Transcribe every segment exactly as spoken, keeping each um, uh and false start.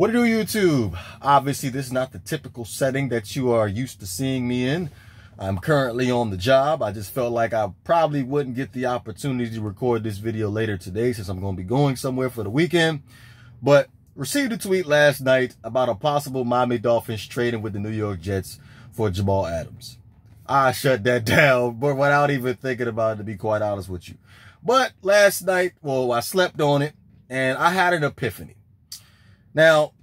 What to do, YouTube? Obviously, this is not the typical setting that you are used to seeing me in. I'm currently on the job. I just felt like I probably wouldn't get the opportunity to record this video later today since I'm going to be going somewhere for the weekend. But received a tweet last night about a possible Miami Dolphins trading with the New York Jets for Jamal Adams. I shut that down, but without even thinking about it, to be quite honest with you. But last night, well, I slept on it, and I had an epiphany. Now,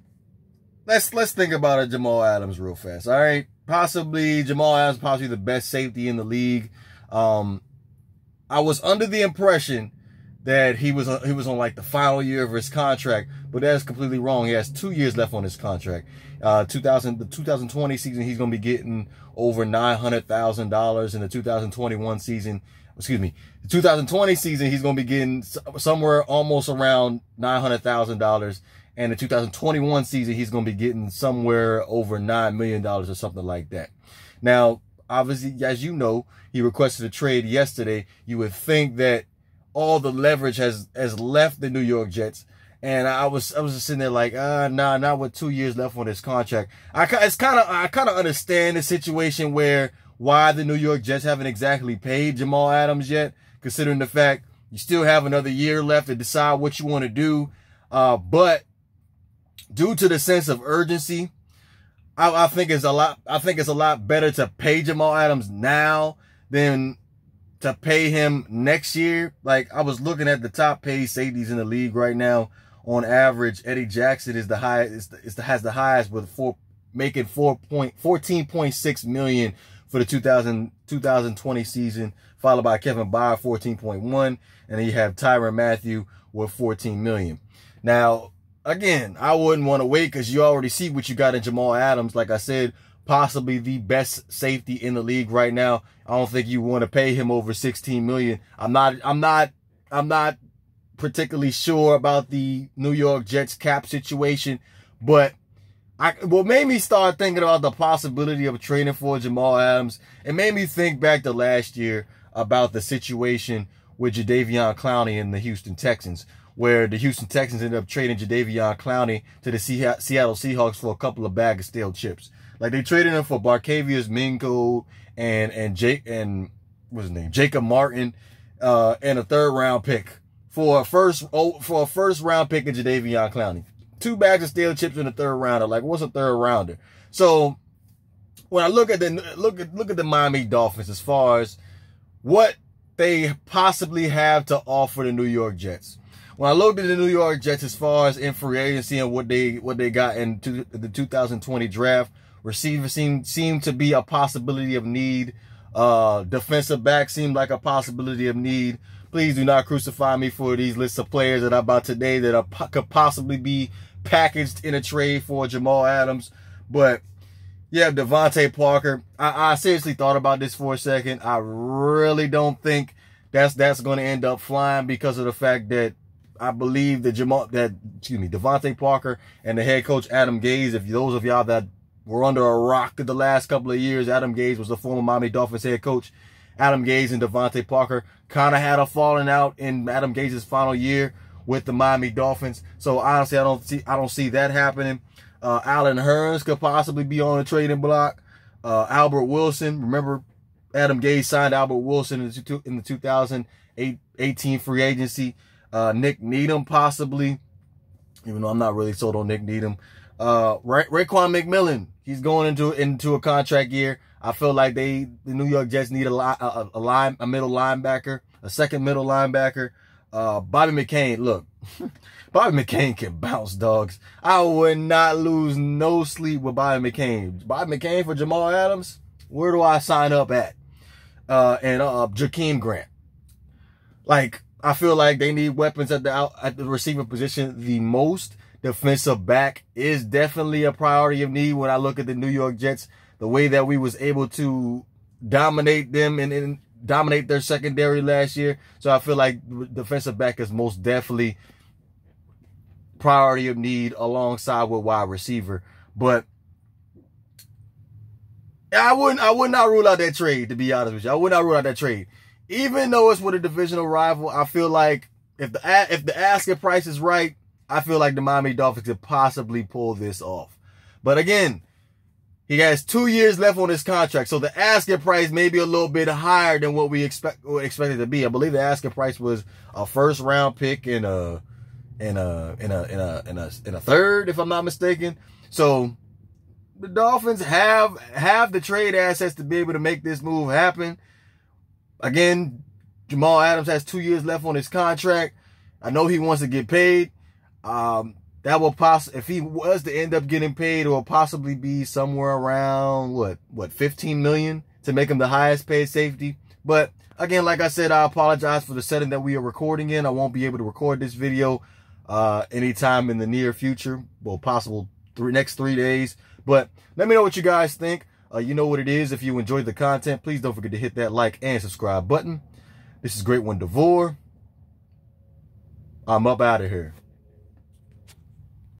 let's let's think about a Jamal Adams real fast, all right? Possibly, Jamal Adams possibly the best safety in the league. Um, I was under the impression that he was, he was on, like, the final year of his contract, but that is completely wrong. He has two years left on his contract. Uh, two thousand, the two thousand twenty season, he's going to be getting over nine hundred thousand dollars. In the two thousand twenty-one season, excuse me, the two thousand twenty season, he's going to be getting somewhere almost around nine hundred thousand dollars. And the two thousand twenty-one season, he's going to be getting somewhere over nine million dollars or something like that. Now, obviously, as you know, he requested a trade yesterday. You would think that all the leverage has, has left the New York Jets. And I was, I was just sitting there like, ah, nah, not with two years left on his contract. I, it's kind of, I kind of understand the situation where why the New York Jets haven't exactly paid Jamal Adams yet, considering the fact you still have another year left to decide what you want to do. Uh, but, Due to the sense of urgency, I, I think it's a lot. I think it's a lot better to pay Jamal Adams now than to pay him next year. Like, I was looking at the top paid safeties in the league right now. On average, Eddie Jackson is the highest. Is the, is the, has the highest with four making four point fourteen point six million for the two thousand twenty season, followed by Kevin Byard fourteen point one, and then you have Tyrann Mathieu with fourteen million. Now, again, I wouldn't want to wait because you already see what you got in Jamal Adams. Like I said, possibly the best safety in the league right now. I don't think you want to pay him over sixteen million dollars. I'm not, I'm not, I'm not particularly sure about the New York Jets cap situation, but I, what made me start thinking about the possibility of trading for Jamal Adams, it made me think back to last year about the situation with Jadeveon Clowney and the Houston Texans, where the Houston Texans ended up trading Jadeveon Clowney to the Seattle Seahawks for a couple of bags of stale chips. Like, they traded him for Barkevious Mingo and and Jake and what's his name, Jacob Martin, uh, and a third round pick for a first oh, for a first round pick in Jadeveon Clowney. Two bags of stale chips in the third rounder. Like, what's a third rounder? So when I look at the look at look at the Miami Dolphins as far as what they possibly have to offer the New York Jets. When I looked at the New York Jets as far as in free agency and what they what they got in to the two thousand twenty draft, receiver seemed seemed to be a possibility of need. Uh, defensive back seemed like a possibility of need. Please do not crucify me for these lists of players that I bought today that are, could possibly be packaged in a trade for Jamal Adams. But yeah, DeVante Parker. I, I seriously thought about this for a second. I really don't think that's that's going to end up flying because of the fact that I believe that Jamal, that excuse me, DeVante Parker and the head coach Adam Gase. If those of y'all that were under a rock the last couple of years, Adam Gase was the former Miami Dolphins head coach. Adam Gase and DeVante Parker kind of had a falling out in Adam Gase's final year with the Miami Dolphins. So honestly, I don't see I don't see that happening. Uh, Allen Hurns could possibly be on the trading block. Uh, Albert Wilson, remember Adam Gase signed Albert Wilson in the, in the two thousand eighteen free agency. Uh, Nick Needham, possibly, even though I'm not really sold on Nick Needham. Uh, Ra Raekwon McMillan, he's going into into a contract year. I feel like they, the New York Jets, need a line, a, a line, a middle linebacker, a second middle linebacker. Uh, Bobby McCain, look, Bobby McCain can bounce, dogs. I would not lose no sleep with Bobby McCain. Bobby McCain for Jamal Adams. Where do I sign up at? Uh, and uh, Jakeem Grant, like. I feel like they need weapons at the out, at the receiver position the most. Defensive back is definitely a priority of need when I look at the New York Jets. The way that we was able to dominate them and, and dominate their secondary last year. So I feel like defensive back is most definitely priority of need alongside with wide receiver. But I wouldn't I would not rule out that trade, to be honest with you. I would not rule out that trade. Even though it's with a divisional rival, I feel like if the if the asking price is right, I feel like the Miami Dolphins could possibly pull this off. But again, he has two years left on his contract, so the asking price may be a little bit higher than what we expect expect it to be. I believe the asking price was a first round pick and a and a and a and a and a, and a third, if I'm not mistaken. So the Dolphins have have the trade assets to be able to make this move happen. Again, Jamal Adams has two years left on his contract. I know he wants to get paid. Um, that will poss- if he was to end up getting paid, it will possibly be somewhere around what what fifteen million dollars to make him the highest paid safety. But again, like I said, I apologize for the setting that we are recording in. I won't be able to record this video uh, anytime in the near future, well, possible three next three days. But let me know what you guys think. Uh, you know what it is. If you enjoyed the content, please don't forget to hit that like and subscribe button. This is Great One DeVore. I'm up out of here.